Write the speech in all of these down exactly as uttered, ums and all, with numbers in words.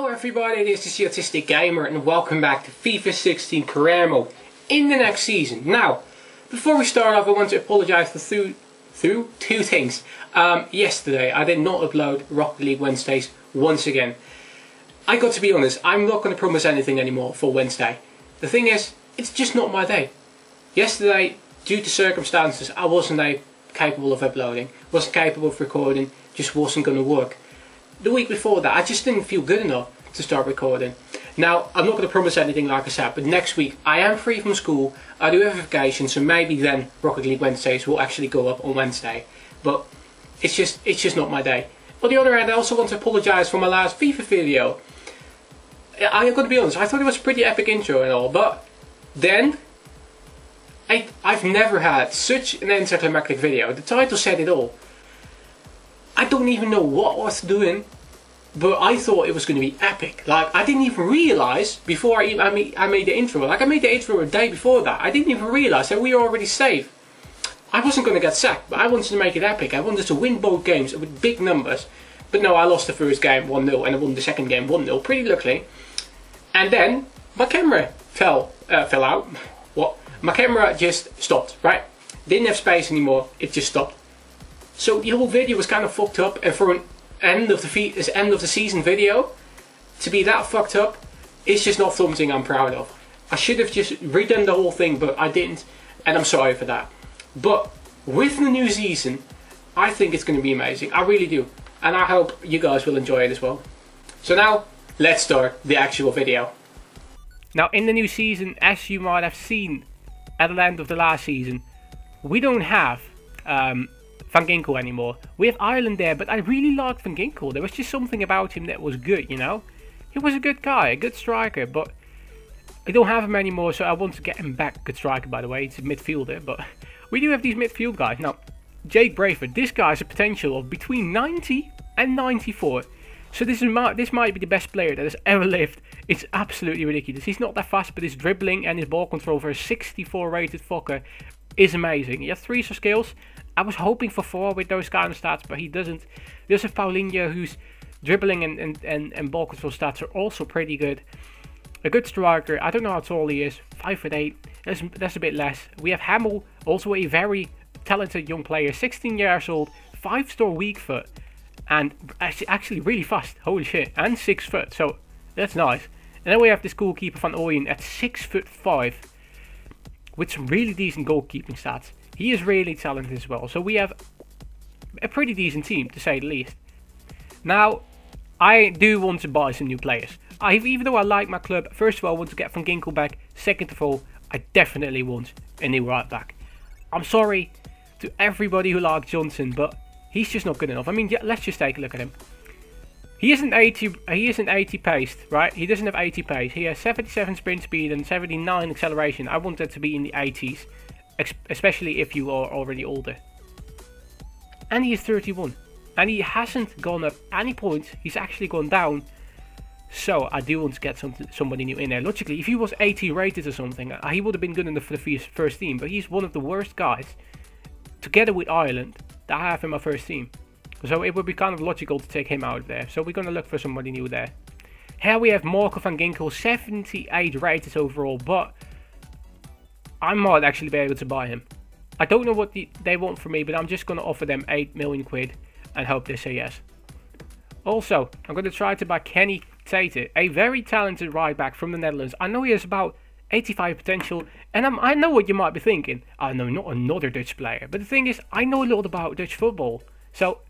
Hello everybody, this is the Autistic Gamer and welcome back to FIFA sixteen Career Mode in the next season. Now, before we start off, I want to apologise for through, through two things. Um, yesterday, I did not upload Rocket League Wednesdays once again. I got to be honest, I'm not going to promise anything anymore for Wednesday. The thing is, it's just not my day. Yesterday, due to circumstances, I wasn't capable of uploading, wasn't capable of recording, just wasn't going to work. The week before that, I just didn't feel good enough to start recording. Now, I'm not going to promise anything like I said, but next week I am free from school, I do have a vacation, so maybe then Rocket League Wednesdays will actually go up on Wednesday. But it's just it's just not my day. On the other hand, I also want to apologise for my last FIFA video. I'm going to be honest, I thought it was a pretty epic intro and all, but then I, I've never had such an anticlimactic video. The title said it all. I don't even know what I was doing, but I thought it was going to be epic. Like, I didn't even realise before I, even, I, made, I made the intro. Like, I made the intro a day before that. I didn't even realise that we were already safe. I wasn't going to get sacked, but I wanted to make it epic. I wanted to win both games with big numbers. But no, I lost the first game one nil and I won the second game one nil, pretty luckily. And then my camera fell, uh, fell out. What? My camera just stopped, right? Didn't have space anymore, it just stopped. So the whole video was kind of fucked up, and for an end of the end of the season video to be that fucked up, it's just not something I'm proud of. I should have just redone the whole thing, but I didn't, and I'm sorry for that. But with the new season, I think it's going to be amazing. I really do, and I hope you guys will enjoy it as well. So now let's start the actual video. Now in the new season, as you might have seen at the end of the last season, we don't have um, Van Ginkel anymore. We have Ireland there, but I really liked Van Ginkel. There was just something about him that was good, you know? He was a good guy, a good striker, but I don't have him anymore, so I want to get him back. Good striker, by the way. He's a midfielder, but we do have these midfield guys. Now, Jake Braver, this guy has a potential of between ninety and ninety-four. So this, is, this might be the best player that has ever lived. It's absolutely ridiculous. He's not that fast, but his dribbling and his ball control for a sixty-four rated fucker is amazing. He has three skills. I was hoping for four with those kind of stats, but he doesn't. They also have Paulinho, whose dribbling and, and, and, and ball control stats are also pretty good. A good striker. I don't know how tall he is. five foot eight. That's, that's a bit less. We have Hamel, also a very talented young player. sixteen years old. five star weak foot. And actually really fast. Holy shit. And six foot. So that's nice. And then we have this goalkeeper Van Ooijen at six foot five. With some really decent goalkeeping stats. He is really talented as well, so we have a pretty decent team, to say the least. Now, I do want to buy some new players. I, even though I like my club, first of all, I want to get Van Ginkel back. Second of all, I definitely want a new right back. I'm sorry to everybody who likes Johnson, but he's just not good enough. I mean, yeah, let's just take a look at him. He isn't eighty. He isn't eighty paced, right? He doesn't have eighty pace. He has seventy-seven sprint speed and seventy-nine acceleration. I want that to be in the eighties. Especially if you are already older. And he is thirty-one. And he hasn't gone up any points. He's actually gone down. So I do want to get some, somebody new in there. Logically, if he was eighty rated or something, he would have been good enough for the first team. But he's one of the worst guys, together with Ireland, that I have in my first team. So it would be kind of logical to take him out of there. So we're going to look for somebody new there. Here we have Marco van Ginkel, seventy-eight rated overall. But I might actually be able to buy him. I don't know what the, they want from me, but I'm just going to offer them eight million quid and hope they say yes. Also, I'm going to try to buy Kenny Tater, a very talented right back from the Netherlands. I know he has about eighty-five potential, and I'm, I know what you might be thinking. I know, not another Dutch player. But the thing is, I know a lot about Dutch football. So,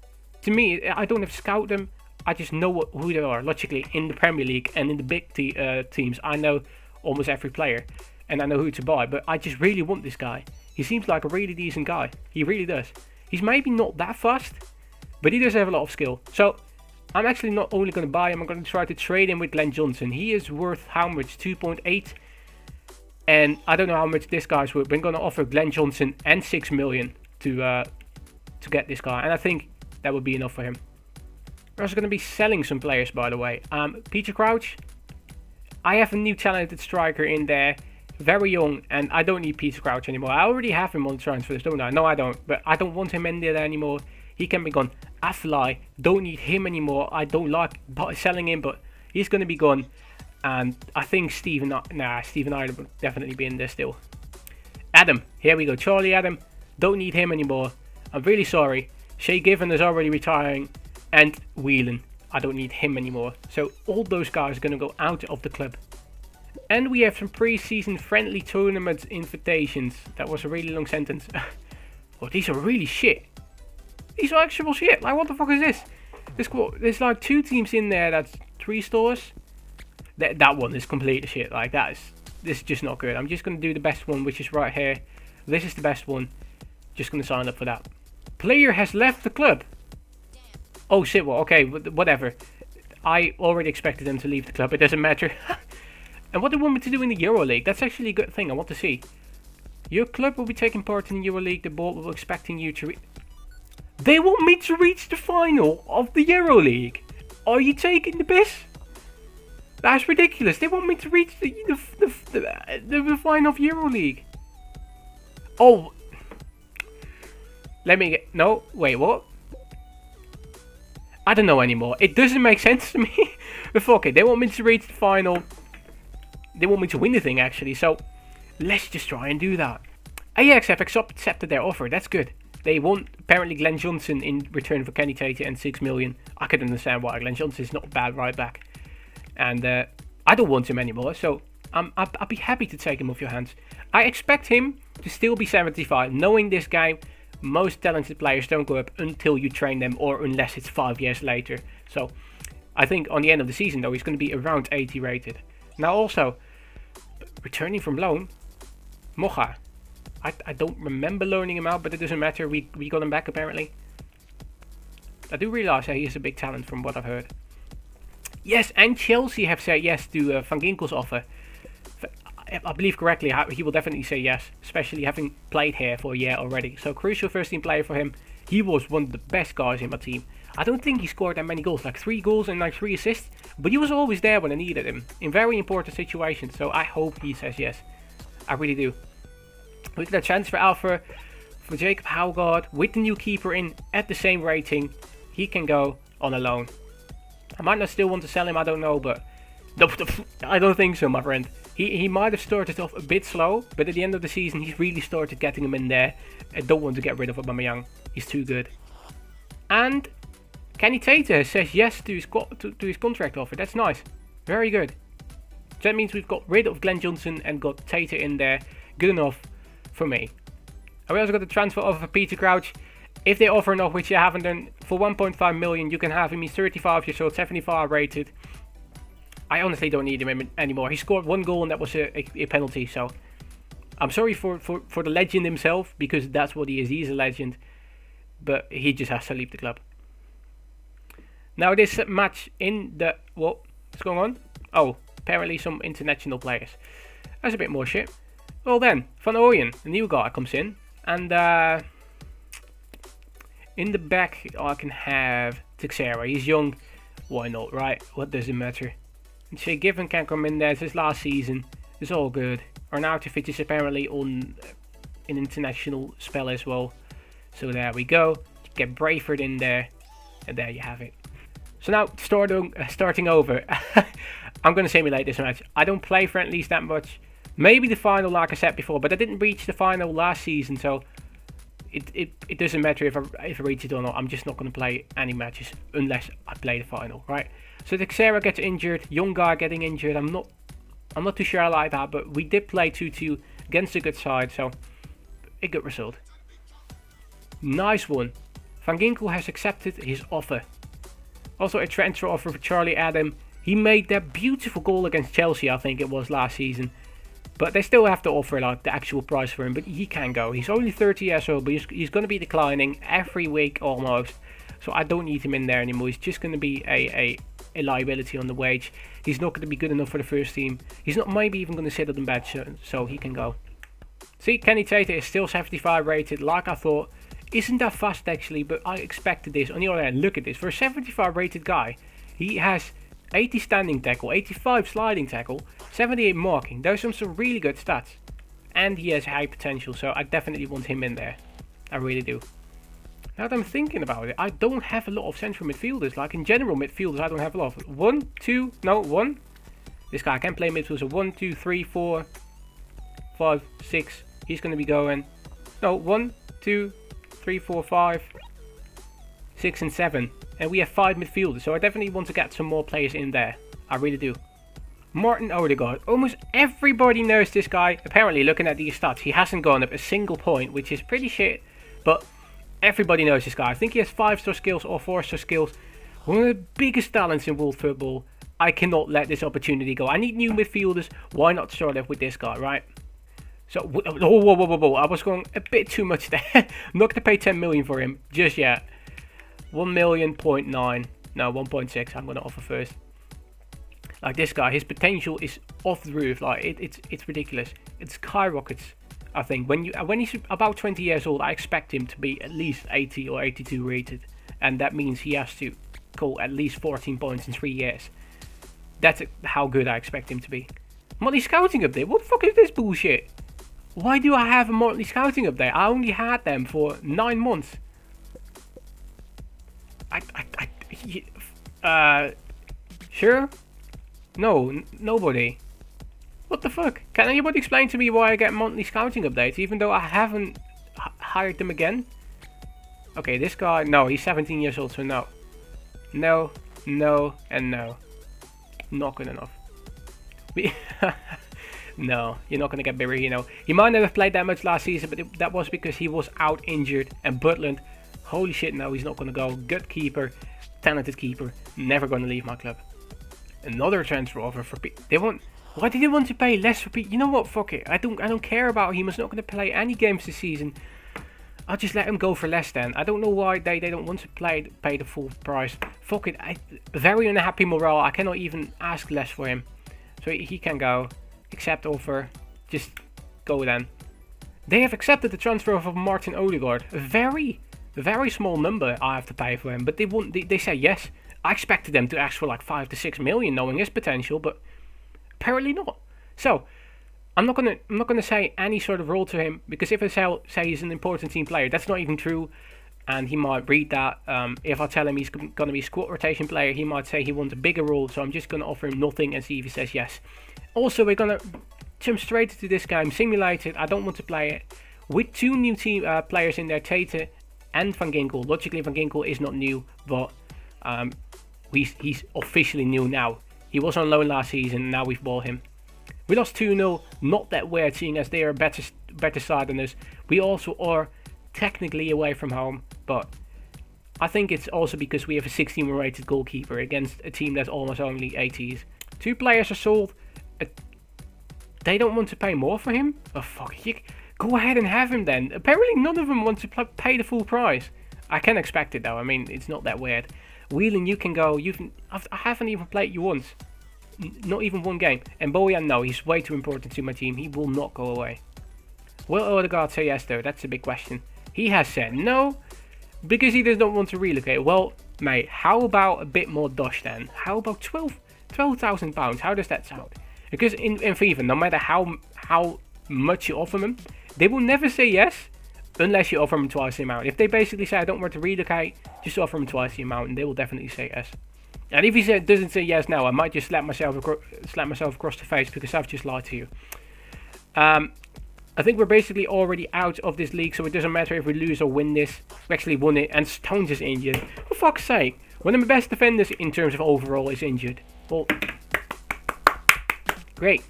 to me, I don't have to scout them. I just know what, who they are, logically, in the Premier League and in the big te uh, teams. I know almost every player. And I know who to buy, but I just really want this guy. He seems like a really decent guy. He really does. He's maybe not that fast, but he does have a lot of skill. So, I'm actually not only going to buy him, I'm going to try to trade him with Glenn Johnson. He is worth how much? two point eight. And I don't know how much this guy's worth, but I'm going to offer Glenn Johnson and six million to, uh, to get this guy. And I think that would be enough for him. We're also going to be selling some players, by the way. Um, Peter Crouch. I have a new talented striker in there. Very young, and I don't need Peter Crouch anymore. I already have him on transfers, don't I? No, I don't. But I don't want him in there anymore. He can be gone. I fly. Don't need him anymore. I don't like selling him, but He's going to be gone. And I think Stephen, nah, Stephen Ireland will definitely be in there still. Adam, here we go. Charlie Adam, don't need him anymore. I'm really sorry. Shea Given is already retiring. And Whelan, I don't need him anymore. So all those guys are going to go out of the club. And we have some pre-season friendly tournament invitations. That was a really long sentence. Well, these are really shit. These are actual shit. Like, what the fuck is this? There's, there's like two teams in there. That's three stores. That, that one is complete shit. Like, that is... This is just not good. I'm just going to do the best one, which is right here. This is the best one. Just going to sign up for that. Player has left the club. Oh, shit. Well, okay. Whatever. I already expected them to leave the club. It doesn't matter. And what they want me to do in the EuroLeague. That's actually a good thing. I want to see. Your club will be taking part in the EuroLeague. The board will expecting you to... Re they want me to reach the final of the EuroLeague. Are you taking the piss? That's ridiculous. They want me to reach the, the, the, the, the, the final of EuroLeague. Oh. Let me get... No. Wait, what? I don't know anymore. It doesn't make sense to me. But fuck it. They want me to reach the final... They want me to win the thing, actually, so let's just try and do that. Ajax have accepted their offer. That's good. They want, apparently, Glenn Johnson in return for Kenny Tater and six million. I could understand why. Glenn Johnson is not a bad right back. And uh, I don't want him anymore, so I'm, I'd, I'd be happy to take him off your hands. I expect him to still be seventy-five. Knowing this game, most talented players don't go up until you train them or unless it's five years later. So I think on the end of the season, though, he's going to be around eighty rated. Now, also... Returning from loan, Mocha. I, I don't remember loaning him out, but it doesn't matter. We, we got him back, apparently. I do realise that he is a big talent from what I've heard. Yes, and Chelsea have said yes to uh, Van Ginkel's offer. If I believe correctly, he will definitely say yes, especially having played here for a year already. So, crucial first team player for him. He was one of the best guys in my team. I don't think he scored that many goals, like three goals and like three assists. But he was always there when I needed him, in very important situations. So I hope he says yes. I really do. We get a transfer alpha for Jacob Howgard with the new keeper in at the same rating. He can go on a loan. I might not still want to sell him, I don't know, but... I don't think so, my friend. He, he might have started off a bit slow, but at the end of the season, he's really started getting him in there. I don't want to get rid of Aubameyang. He's too good. And... Kenny Tater says yes to his, to, to his contract offer. That's nice. Very good. So that means we've got rid of Glenn Johnson and got Tater in there. Good enough for me. And we also got the transfer offer for Peter Crouch. If they offer enough, which you haven't done, for one point five million, you can have him. He's thirty-five years old, seventy-five rated. I honestly don't need him anymore. He scored one goal and that was a, a, a penalty. So I'm sorry for, for, for the legend himself, because that's what he is. He's a legend. But he just has to leave the club. Now this match in the... What? What's going on? Oh, apparently some international players. That's a bit more shit. Well then, Van Ooijen, the new guy, comes in. And uh, in the back I can have Teixeira. He's young. Why not, right? What does it matter? And Shea Given can come in there. It's his last season. It's all good. Arnautovic is apparently on an international spell as well. So there we go. Get Brayford in there. And there you have it. So now, starting, uh, starting over, I'm going to simulate this match. I don't play friendlies that much. Maybe the final, like I said before, but I didn't reach the final last season, so it, it, it doesn't matter if I, if I reach it or not. I'm just not going to play any matches unless I play the final, right? So Teixeira gets injured, young guy getting injured. I'm not I'm not too sure I like that, but we did play two two against a good side, so a good result. Nice one. Van Ginkel has accepted his offer. Also a transfer offer for Charlie Adam. He made that beautiful goal against Chelsea, I think it was, last season. But they still have to offer like the actual price for him, but he can go. He's only thirty years old, but he's, he's going to be declining every week almost. So I don't need him in there anymore. He's just going to be a, a, a liability on the wage. He's not going to be good enough for the first team. He's not maybe even going to sit on the bench, so, so he can go. See, Kenny Tater is still seventy-five rated, like I thought. Isn't that fast actually, but I expected this. On the other hand, look at this. For a seventy-five rated guy, he has eighty standing tackle, eighty-five sliding tackle, seventy-eight marking. Those are some really good stats. And he has high potential, so I definitely want him in there. I really do. Now that I'm thinking about it, I don't have a lot of central midfielders. Like in general midfielders, I don't have a lot of. One, two, no, one. This guy can play midfield, so one, two, three, four, five, six. He's going to be going. No, one, two, three, four, five, six, and seven. And we have five midfielders, so I definitely want to get some more players in there. I really do. Martin Ødegaard. Almost everybody knows this guy. Apparently, looking at these stats, he hasn't gone up a single point, which is pretty shit. But everybody knows this guy. I think he has five star skills or four star skills. One of the biggest talents in world football. I cannot let this opportunity go. I need new midfielders. Why not start off with this guy, right? So, oh, whoa, whoa, whoa, whoa. I was going a bit too much there. I'm not going to pay ten million for him just yet. one million point nine. No, one point six. I'm going to offer first. Like this guy, his potential is off the roof. Like it, it's it's ridiculous. It skyrockets. I think when you when he's about twenty years old, I expect him to be at least eighty or eighty-two rated, and that means he has to call at least fourteen points in three years. That's how good I expect him to be. Motley Scouting up there. What the fuck is this bullshit? Why do I have a Motley Scouting up there? I only had them for nine months. I, I, I, uh, sure. No, n nobody. What the fuck? Can anybody explain to me why I get monthly scouting updates even though I haven't h hired them again? Okay, this guy, no, he's seventeen years old, so no. No, no, and no. Not good enough. We no, you're not going to get bigger, you know. He might not have played that much last season, but it, that was because he was out injured. And Butland, holy shit, no, he's not going to go. Good keeper, talented keeper, never going to leave my club. Another transfer offer for Pete. They want. Why did they want to pay less for Pete? You know what? Fuck it. I don't. I don't care about him. He's not going to play any games this season. I'll just let him go for less then. I don't know why they they don't want to play pay the full price. Fuck it. I, very unhappy morale. I cannot even ask less for him. So he, he can go. Accept offer. Just go then. They have accepted the transfer of Martin Ødegaard. A very very small number I have to pay for him, but they won't. They, they say yes. I expected them to ask for like five to six million knowing his potential, but apparently not. So, I'm not going to I'm not going to say any sort of role to him, because if I tell, say he's an important team player, that's not even true, and he might read that. Um, if I tell him he's going to be a squad rotation player, he might say he wants a bigger role, so I'm just going to offer him nothing and see if he says yes. Also, we're going to jump straight to this game, simulate it. I don't want to play it. With two new team uh, players in there, Tater and Van Ginkel. Logically, Van Ginkel is not new, but... Um, He's, he's officially new now. He was on loan last season, and now we've bought him. We lost two nil, not that weird seeing as they are a better, better side than us. We also are technically away from home, but I think it's also because we have a sixteen rated goalkeeper against a team that's almost only eighties. Two players are sold. Uh, they don't want to pay more for him? Oh fuck, you, go ahead and have him then. Apparently none of them want to pay the full price. I can expect it though, I mean, it's not that weird. Wheeling, you can go. You can. I've, I haven't even played you once, N not even one game. And Bojan, no, he's way too important to my team. He will not go away. Will Ødegaard say yes though? That's a big question. He has said no because he does not want to relocate. Well, mate, how about a bit more dosh then? How about twelve, twelve thousand pounds? How does that sound? Because in, in FIFA, no matter how how much you offer them, they will never say yes. Unless you offer them twice the amount. If they basically say, I don't want to relocate, just offer them twice the amount and they will definitely say yes. And if he say, doesn't say yes now, I might just slap myself, slap myself across the face because I've just lied to you. Um, I think we're basically already out of this league, so it doesn't matter if we lose or win this. We actually won it and Stones is injured. For fuck's sake. One of my best defenders in terms of overall is injured. Well, great.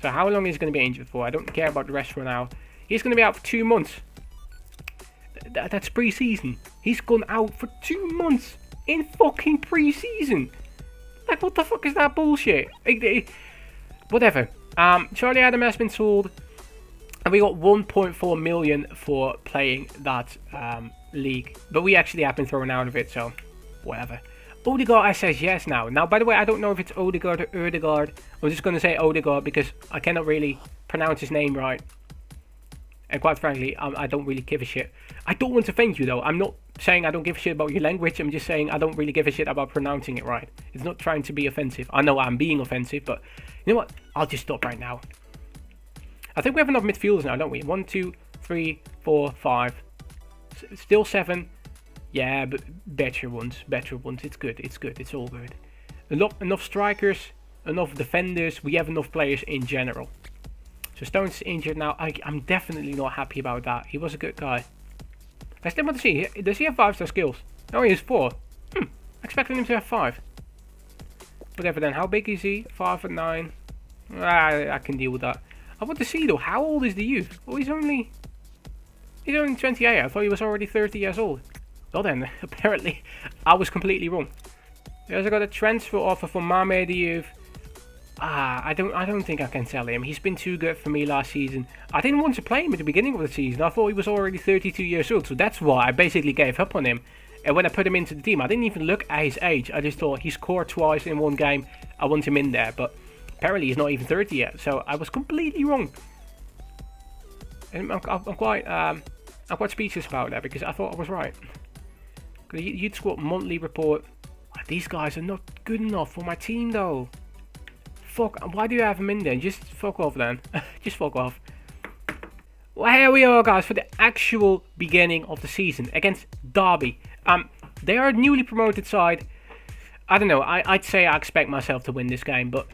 So how long is he going to be injured for? I don't care about the rest for now. He's going to be out for two months. Th that's pre-season. He's gone out for two months in fucking pre-season. Like, what the fuck is that bullshit? It, it, whatever. Um, Charlie Adam has been sold. And we got one point four million for playing that um, league. But we actually have been thrown out of it, so whatever. Ødegaard says yes now. Now, by the way, I don't know if it's Ødegaard or Ødegaard. I'm just going to say Ødegaard because I cannot really pronounce his name right. And quite frankly, um, I don't really give a shit. I don't want to offend you though. I'm not saying I don't give a shit about your language. I'm just saying I don't really give a shit about pronouncing it right. It's not trying to be offensive. I know I'm being offensive, but you know what? I'll just stop right now. I think we have enough midfielders now, don't we? One, two, three, four, five, still seven. Yeah, but better ones, better ones. It's good, it's good, it's all good. Enough, enough strikers, enough defenders. We have enough players in general. So Stone's injured now. I, I'm definitely not happy about that. He was a good guy. I still want to see. Does he have five star skills? No, he has four. Hmm. I expected him to have five. Whatever then. How big is he? Five and nine. Ah, I can deal with that. I want to see though. How old is the youth? Well, he's only. He's only twenty-eight. I thought he was already thirty years old. Well then, apparently, I was completely wrong. We also got a transfer offer for Mame Diouf. Ah, I don't, I don't think I can sell him. He's been too good for me last season. I didn't want to play him at the beginning of the season. I thought he was already thirty-two years old, so that's why I basically gave up on him. And when I put him into the team, I didn't even look at his age. I just thought he scored twice in one game. I want him in there, but apparently he's not even thirty yet. So I was completely wrong. And I'm, I'm quite, um, I'm quite speechless about that because I thought I was right. You'd squad monthly report. These guys are not good enough for my team though. Fuck, why do you have him in there? Just fuck off then. Just fuck off. Well, here we are guys for the actual beginning of the season against Derby. Um, they are a newly promoted side. I don't know, I, I'd say I expect myself to win this game, but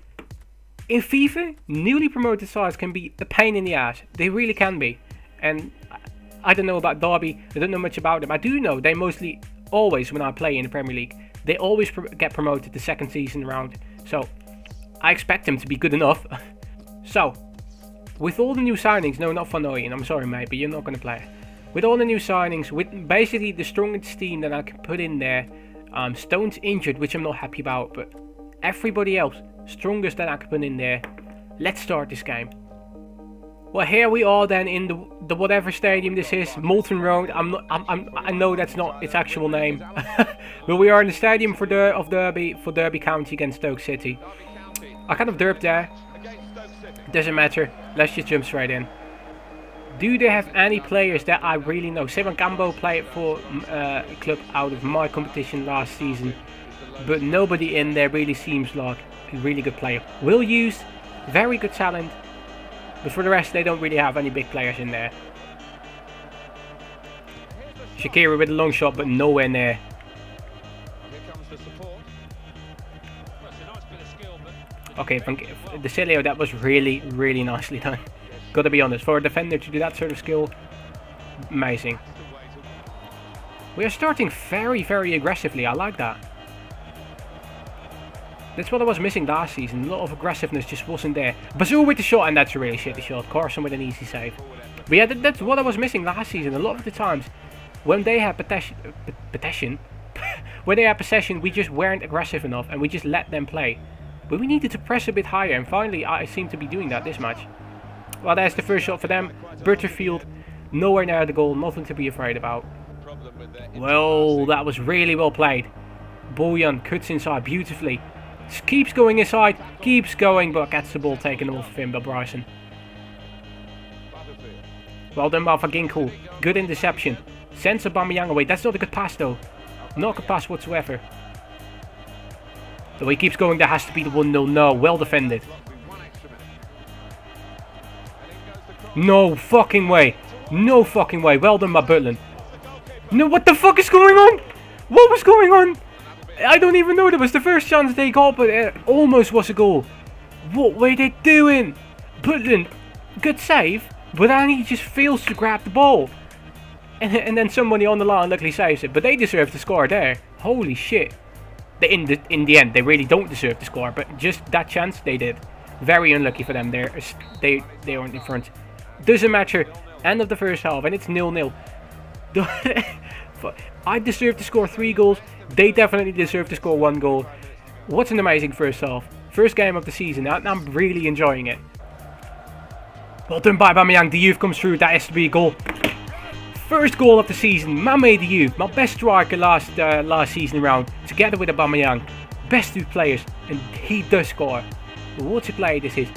in FIFA, newly promoted sides can be a pain in the ass. They really can be. And I, I don't know about Derby, I don't know much about them. I do know they mostly, always when I play in the Premier League, they always pro get promoted the second season round, so I expect them to be good enough. So, with all the new signings, no, not Van Ooijen, I'm sorry mate, but you're not going to play. With all the new signings, with basically the strongest team that I can put in there, um, Stone's injured, which I'm not happy about, but everybody else, strongest that I can put in there, let's start this game. Well, here we are then in the, the whatever stadium this is, Moulton Road. I'm not. I'm, I'm, I know that's not its actual name, but we are in the stadium for Der of Derby for Derby County against Stoke City. I kind of derped there. Doesn't matter. Let's just jump straight in. Do they have any players that I really know? Saban Gambo played for uh, a club out of my competition last season, but nobody in there really seems like a really good player. Will use very good talent. But for the rest, they don't really have any big players in there. Shakiri with a long shot, but nowhere near. Okay, De Sciglio, that was really, really nicely done. Gotta be honest, for a defender to do that sort of skill, amazing. We are starting very, very aggressively. I like that. That's what I was missing last season. A lot of aggressiveness just wasn't there. Bazoo with the shot, and that's a really shitty shot. Carson with an easy save. But yeah, that, that's what I was missing last season. A lot of the times, when they had possession, possession, when they had possession, we just weren't aggressive enough, and we just let them play. But we needed to press a bit higher, and finally, I seem to be doing that this match. Well, there's the first shot for them. Butterfield, nowhere near the goal. Nothing to be afraid about. Well, that was really well played. Bojan cuts inside beautifully. Keeps going inside, keeps going, but gets the ball taken off of him by Bryson. Well done by Van Ginkel. Good interception. Sends Aubameyang away. That's not a good pass though. Not a good pass whatsoever. Though he keeps going, there has to be the one nil. No, well defended. No fucking way. No fucking way. Well done by Butland. No, what the fuck is going on? What was going on? I don't even know, that was the first chance they got, but it almost was a goal. What were they doing? Butland, good save, but then he just fails to grab the ball. And, and then somebody on the line luckily saves it, but they deserve to score there. Holy shit. They, in, the, in the end, they really don't deserve to score, but just that chance they did. Very unlucky for them, They're, they, they aren't in front. Doesn't matter, end of the first half, and it's nil nil. I deserve to score three goals. They definitely deserve to score one goal. What's an amazing first half. First game of the season. And I'm really enjoying it. Well done by Aubameyang. Diouf comes through. That has to be a goal. First goal of the season. Mame Diouf. My best striker last uh, last season round. Together with Aubameyang. Best two players. And he does score. What a play this is.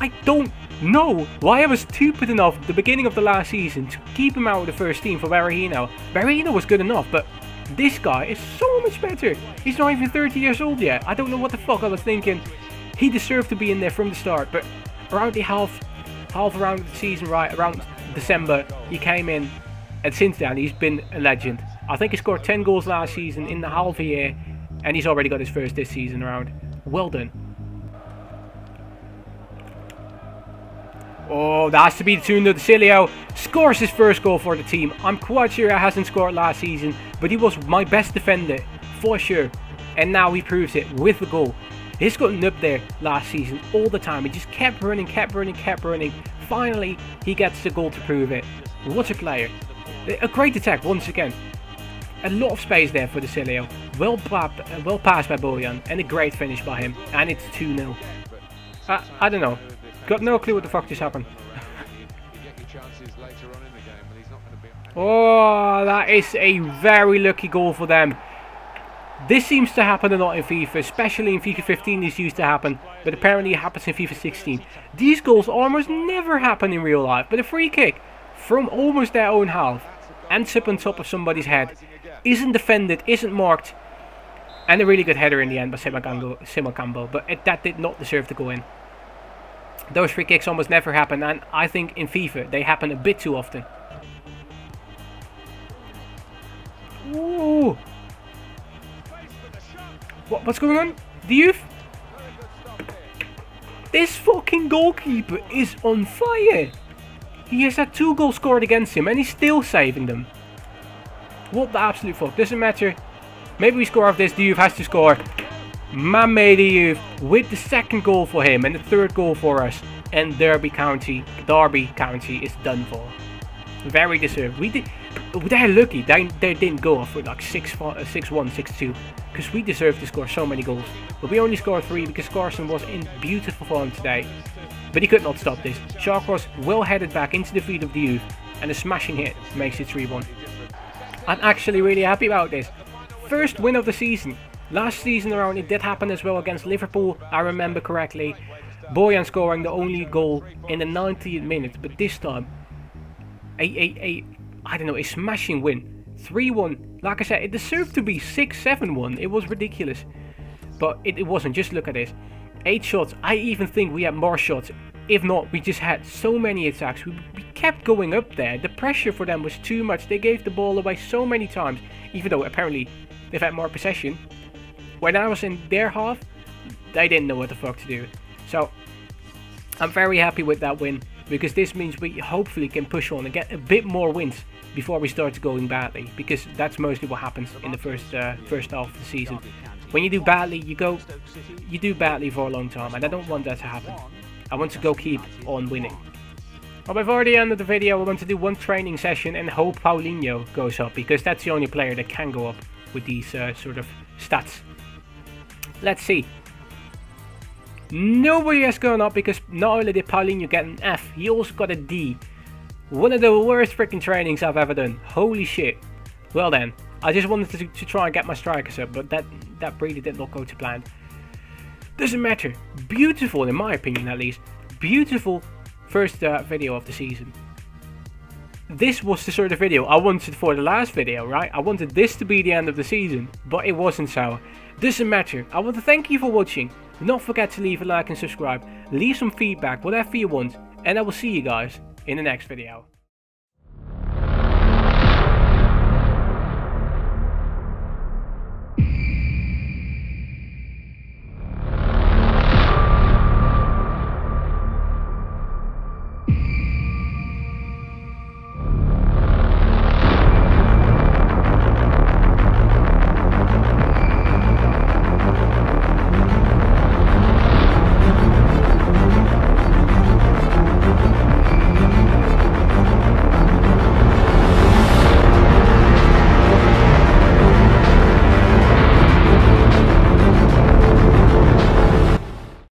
I don't know why I was stupid enough at the beginning of the last season to keep him out of the first team for Barahino. Barahino was good enough, but this guy is so much better. He's not even thirty years old yet. I don't know what the fuck I was thinking. He deserved to be in there from the start, but around the half, half around the season, right around December, he came in and since then he's been a legend. I think he scored ten goals last season in the half a year, and he's already got his first this season round. Well done. Oh, that has to be the two. De Sciglio scores his first goal for the team. I'm quite sure he hasn't scored last season, but he was my best defender, for sure. And now he proves it with the goal. He's gotten up there last season all the time. He just kept running, kept running, kept running. Finally, he gets the goal to prove it. What a player. A great attack once again. A lot of space there for De Sciglio. Well, well passed by Bojan, and a great finish by him. And it's two nil. I, I don't know. Got no clue what the fuck just happened. Oh, that is a very lucky goal for them. This seems to happen a lot in FIFA, especially in FIFA fifteen this used to happen, but apparently it happens in FIFA sixteen. These goals almost never happen in real life, but a free kick from almost their own half, ends up on top of somebody's head, isn't defended, isn't marked, and a really good header in the end by Saban Gambo, but it, that did not deserve to go in. Those free kicks almost never happen, and I think in FIFA they happen a bit too often. Ooh. What, what's going on? Diouf? This fucking goalkeeper is on fire. He has had two goals scored against him and he's still saving them. What the absolute fuck? Doesn't matter. Maybe we score off this. Diouf has to score. Mame Diouf with the second goal for him and the third goal for us, and Derby County, Derby County is done for. Very deserved. We did. They're lucky. They they didn't go off with like six one, six two, because we deserved to score so many goals, but we only scored three because Carson was in beautiful form today, but he could not stop this. Shark was well headed back into the feet of Diouf, and a smashing hit makes it three one. I'm actually really happy about this. First win of the season. Last season around it did happen as well against Liverpool, I remember correctly. Bojan scoring the only goal in the ninetieth minute, but this time, a, a, a I don't know, a smashing win. three one, like I said, it deserved to be six seven one, it was ridiculous. But it, it wasn't, just look at this. eight shots, I even think we had more shots. If not, we just had so many attacks, we, we kept going up there. The pressure for them was too much, they gave the ball away so many times, even though apparently they've had more possession. When I was in their half, they didn't know what the fuck to do. So, I'm very happy with that win, because this means we hopefully can push on and get a bit more wins before we start going badly, because that's mostly what happens in the first uh, first half of the season. When you do badly, you go, you do badly for a long time, and I don't want that to happen. I want to go keep on winning. Well, before the end of the video, I want to do one training session and hope Paulinho goes up, because that's the only player that can go up with these uh, sort of stats. Let's see. Nobody has gone up, because not only did Paulinho get an F, he also got a D. One of the worst freaking trainings I've ever done. Holy shit. Well then, I just wanted to, to try and get my strikers up, but that, that really did not go to plan. Doesn't matter. Beautiful, in my opinion at least. Beautiful first uh, video of the season. This was the sort of video I wanted for the last video, right? I wanted this to be the end of the season, but it wasn't so. Doesn't matter. I want to thank you for watching. Do not forget to leave a like and subscribe. Leave some feedback, whatever you want. And I will see you guys in the next video.